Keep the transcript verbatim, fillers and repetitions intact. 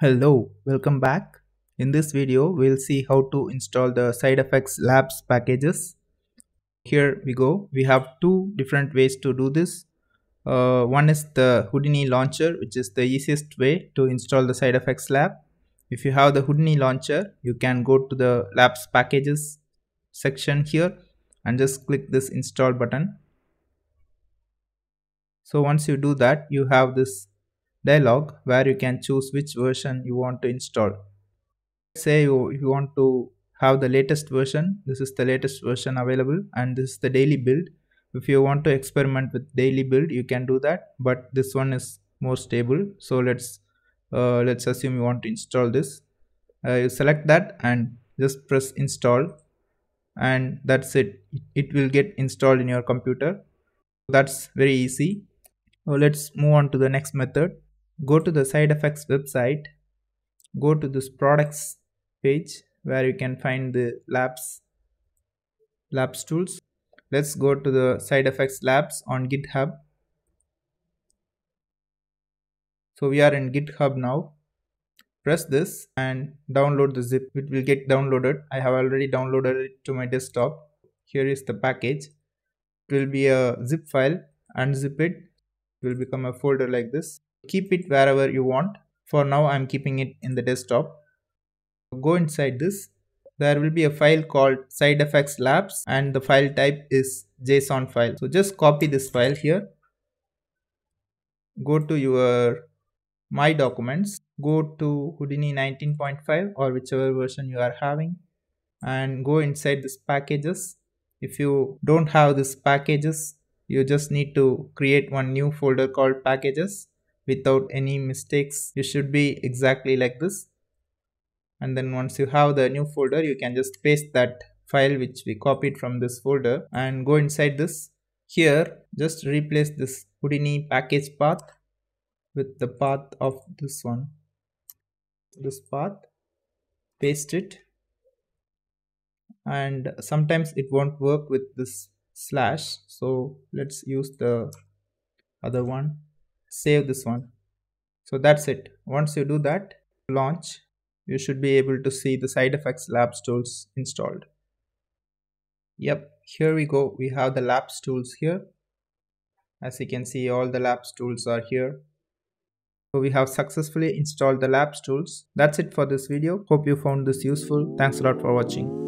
Hello, welcome back. In this video, we'll see how to install the SideFX Labs packages. Here we go. We have two different ways to do this. Uh, one is the Houdini Launcher, which is the easiest way to install the SideFX Lab. If you have the Houdini Launcher, you can go to the Labs packages section here and just click this install button. So once you do that, you have this dialog where you can choose which version you want to install. Say you, you want to have the latest version. This is the latest version available, and this is the daily build. If you want to experiment with daily build, you can do that, but this one is more stable. So let's uh, let's assume you want to install this. Uh, you select that and just press install, and that's it. It will get installed in your computer. That's very easy. So let's move on to the next method. Go to the SideFX website, go to this products page where you can find the labs, labs tools. Let's go to the SideFX Labs on GitHub. So we are in GitHub now. Press this and download the zip. It will get downloaded. I have already downloaded it to my desktop. Here is the package. It will be a zip file. Unzip it. It will become a folder like this. Keep it wherever you want. For now, I'm keeping it in the desktop. Go inside this. There will be a file called SideFX Labs, and the file type is JSON file. So just copy this file here. Go to your My Documents. Go to Houdini nineteen point five or whichever version you are having, and go inside this Packages. If you don't have this Packages, you just need to create one new folder called Packages without any mistakes. You should be exactly like this. And then once you have the new folder, you can just paste that file which we copied from this folder and go inside this. Here, just replace this Houdini package path with the path of this one. This path, paste it. And sometimes it won't work with this slash, so let's use the other one. Save this one. So that's it. Once you do that, launch, you should be able to see the SideFX Labs tools installed. Yep, here we go. We have the Labs tools here. As you can see, all the Labs tools are here. So we have successfully installed the Labs tools. That's it for this video. Hope you found this useful. Thanks a lot for watching.